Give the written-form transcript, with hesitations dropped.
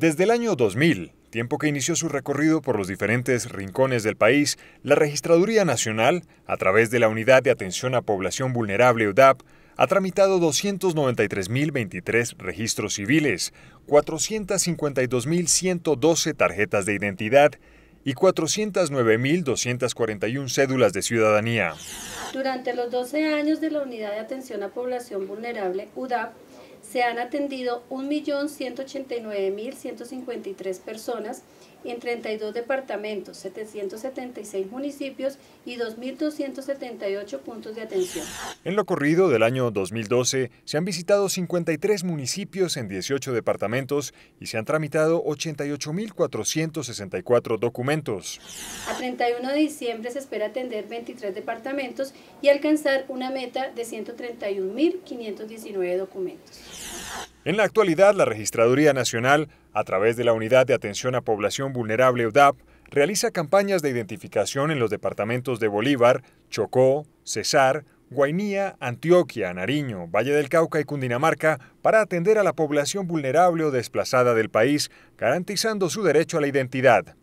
Desde el año 2000, tiempo que inició su recorrido por los diferentes rincones del país, la Registraduría Nacional, a través de la Unidad de Atención a Población Vulnerable (UDAP), ha tramitado 293.023 registros civiles, 452.112 tarjetas de identidad y 409.241 cédulas de ciudadanía. Durante los 12 años de la Unidad de Atención a Población Vulnerable, UDAP, se han atendido 1.189.153 personas en 32 departamentos, 776 municipios y 2.278 puntos de atención. En lo corrido del año 2012 se han visitado 53 municipios en 18 departamentos y se han tramitado 88.464 documentos. A 31 de diciembre se espera atender 23 departamentos y alcanzar una meta de 131.519 documentos. En la actualidad, la Registraduría Nacional, a través de la Unidad de Atención a Población Vulnerable (UDAP), realiza campañas de identificación en los departamentos de Bolívar, Chocó, Cesar, Guainía, Antioquia, Nariño, Valle del Cauca y Cundinamarca para atender a la población vulnerable o desplazada del país, garantizando su derecho a la identidad.